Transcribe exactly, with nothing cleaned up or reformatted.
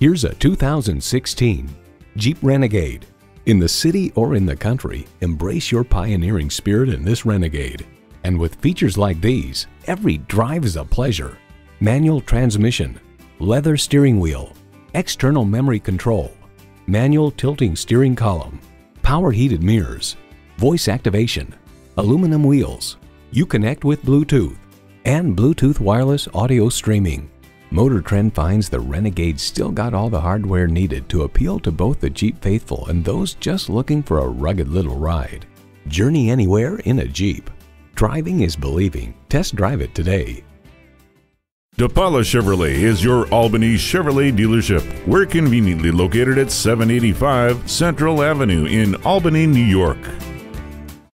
Here's a two thousand sixteen Jeep Renegade. In the city or in the country, embrace your pioneering spirit in this Renegade. And with features like these, every drive is a pleasure. Manual transmission, leather steering wheel, external memory control, manual tilting steering column, power heated mirrors, voice activation, aluminum wheels. You connect with Bluetooth and Bluetooth wireless audio streaming. Motor Trend finds the Renegade still got all the hardware needed to appeal to both the Jeep faithful and those just looking for a rugged little ride. Journey anywhere in a Jeep. Driving is believing. Test drive it today. DePaula Chevrolet is your Albany Chevrolet dealership. We're conveniently located at seven eighty-five Central Avenue in Albany, New York.